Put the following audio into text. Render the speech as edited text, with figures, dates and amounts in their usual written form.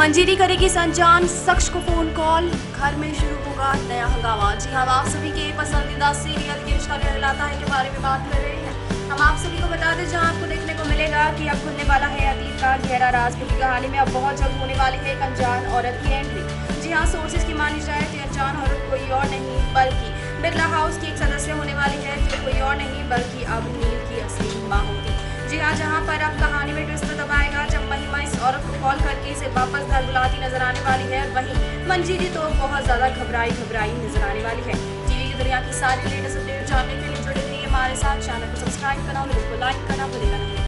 मंजीरी करेगी संजान, शख्स को फोन कॉल, घर में शुरू होगा नया हंगामा। जी हम आप सभी के पसंदीदा सीरियल के शौर्य लाता है के बारे में बात कर रहे हैं। हम आप सभी को बता दें जहां आपको देखने को मिलेगा कि अब खुलने वाला है अतीत का गहरा राज। की कहानी में अब बहुत जल्द होने वाली है एक अनजान औरत की एंट्री। जी हाँ, सोर्सेज की मानी जाए तो अनजान औरत कोई और नहीं बल्कि बिरला हाउस की एक सदस्य होने वाली है, जो कोई और नहीं बल्कि अब नील की असली माँ होगी। जी हाँ, जहाँ पर अब कहानी में ट्विस्ट तब आएगा जब महिमा इस औरत को कॉल करके इसे वापस घर बुलाती नजर आने वाली है। वहीं मंजीरी तो बहुत ज़्यादा घबराई नजर आने वाली है। टीवी की दुनिया की सारी लेटेस्ट अपडेट जानने के लिए जुड़े रहिए हमारे साथ। चैनल को सब्सक्राइब करना, वीडियो को लाइक करना भूलिएगा नहीं।